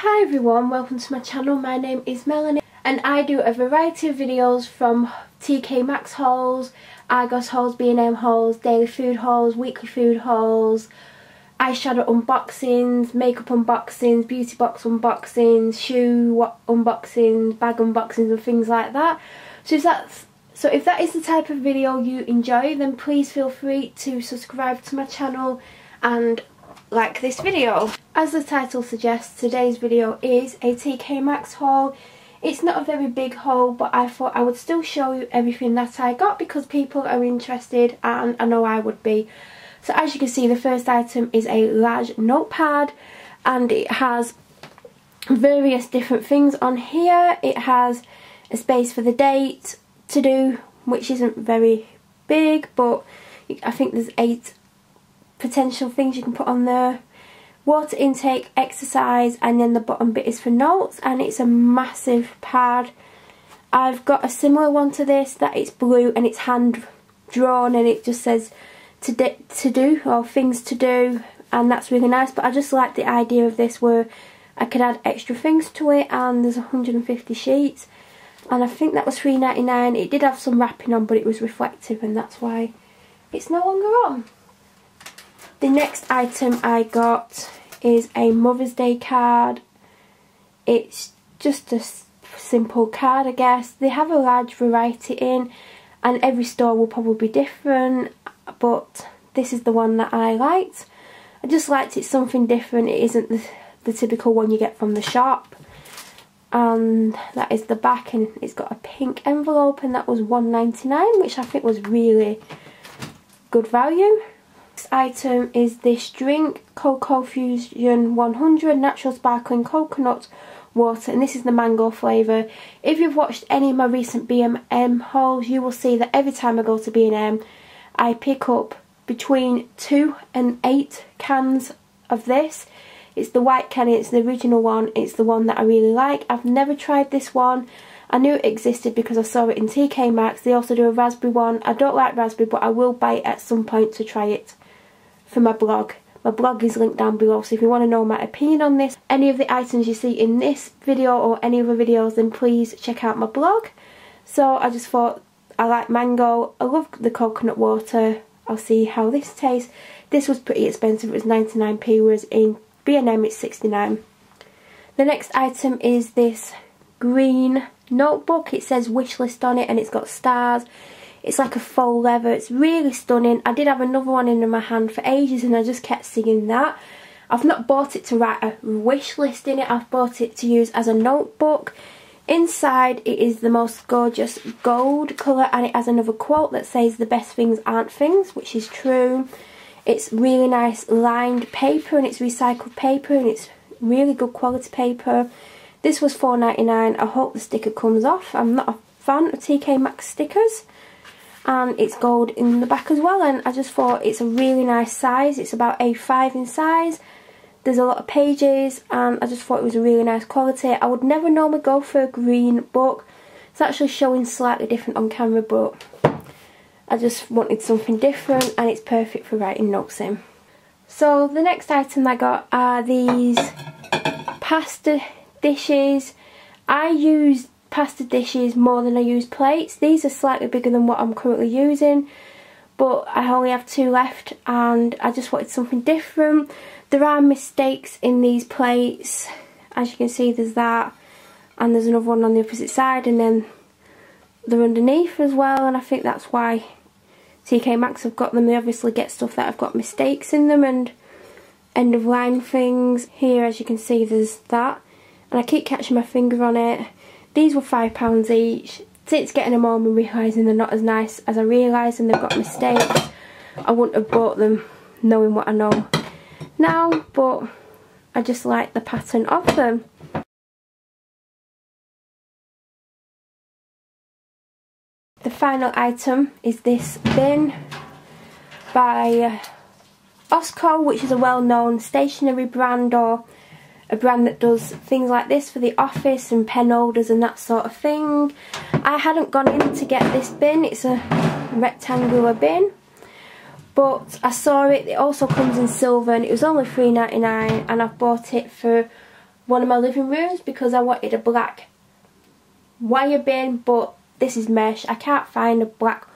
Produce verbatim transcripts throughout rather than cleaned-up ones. Hi everyone, welcome to my channel. My name is Melanie and I do a variety of videos from T K Maxx hauls, Argos hauls, B and M hauls, daily food hauls, weekly food hauls, eyeshadow unboxings, makeup unboxings, beauty box unboxings, shoe unboxings, bag unboxings and things like that. So if that's so if that is the type of video you enjoy, then please feel free to subscribe to my channel and like this video. As the title suggests, today's video is a T K Maxx haul. It's not a very big haul, but I thought I would still show you everything that I got because people are interested and I know I would be. So as you can see, the first item is a large notepad and it has various different things on here. It has a space for the date to do, which isn't very big, but I think there's eight potential things you can put on there. Water intake, exercise, and then the bottom bit is for notes, and it's a massive pad. I've got a similar one to this that it's blue and it's hand drawn and it just says to, to do or things to do, and that's really nice. But I just like the idea of this where I could add extra things to it, and there's one hundred and fifty sheets, and I think that was three ninety-nine. It did have some wrapping on, but it was reflective and that's why it's no longer on. The next item I got is a Mother's Day card. It's just a simple card, I guess. They have a large variety in and every store will probably be different, but this is the one that I liked. I just liked it's something different. It isn't the, the typical one you get from the shop. And that is the back, and it's got a pink envelope, and that was one ninety-nine, which I think was really good value. Next item is this drink, Coco Fusion one hundred natural sparkling coconut water, and this is the mango flavour. If you've watched any of my recent B and M hauls, you will see that every time I go to B and M I pick up between two and eight cans of this. It's the white can, it's the original one, it's the one that I really like. I've never tried this one. I knew it existed because I saw it in T K Maxx. They also do a raspberry one. I don't like raspberry, but I will buy it at some point to try it for my blog. My blog is linked down below, so if you want to know my opinion on this, any of the items you see in this video or any other videos, then please check out my blog. So I just thought, I like mango, I love the coconut water, I'll see how this tastes. This was pretty expensive, it was ninety-nine p, whereas in B and M it's sixty-nine. The next item is this green notebook. It says wish list on it and it's got stars. It's like a faux leather, it's really stunning. I did have another one in my hand for ages and I just kept seeing that. I've not bought it to write a wish list in it, I've bought it to use as a notebook. Inside it is the most gorgeous gold colour and it has another quote that says the best things aren't things, which is true. It's really nice lined paper and it's recycled paper and it's really good quality paper. This was four ninety-nine. I hope the sticker comes off. I'm not a fan of T K Maxx stickers. And it's gold in the back as well. And I just thought it's a really nice size. It's about A five in size. There's a lot of pages. And I just thought it was a really nice quality. I would never normally go for a green book. It's actually showing slightly different on camera, but I just wanted something different. And it's perfect for writing notes in. So the next item I got are these pasta dishes. I use pasta dishes more than I use plates. These are slightly bigger than what I'm currently using, but I only have two left and I just wanted something different. There are mistakes in these plates, as you can see. There's that, and there's another one on the opposite side, and then they're underneath as well, and I think that's why T K Maxx have got them. They obviously get stuff that have got mistakes in them and end of line things. Here, as you can see, there's that, and I keep catching my finger on it. These were five pounds each. Since getting them home and realising they're not as nice as I realised and they've got mistakes, I wouldn't have bought them knowing what I know now, but I just like the pattern of them. The final item is this bin by Osco, which is a well-known stationery brand, or a brand that does things like this for the office and pen holders and that sort of thing. I hadn't gone in to get this bin, it's a rectangular bin, but I saw it. It also comes in silver and it was only three ninety-nine, and I've bought it for one of my living rooms because I wanted a black wire bin, but this is mesh. I can't find a black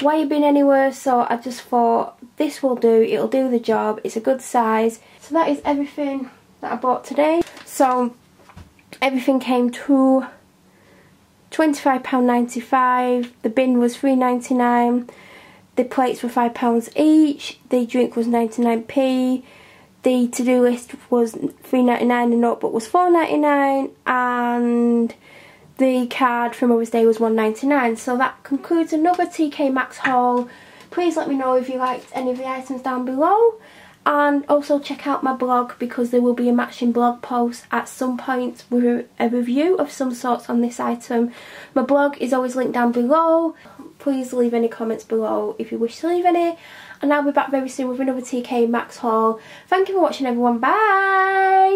wire bin anywhere, so I just thought this will do, it'll do the job, it's a good size. So that is everything that I bought today. So everything came to twenty-five pounds ninety-five, the bin was three pounds ninety-nine, the plates were five pounds each, the drink was ninety-nine p, the to-do list was three pounds ninety-nine, the notebook was four pounds ninety-nine, and the card for Mother's Day was one pound ninety-nine. So that concludes another T K Maxx haul. Please let me know if you liked any of the items down below, and also check out my blog because there will be a matching blog post at some point with a review of some sorts on this item. My blog is always linked down below. Please leave any comments below if you wish to leave any, and I'll be back very soon with another T K Maxx haul. Thank you for watching, everyone. Bye.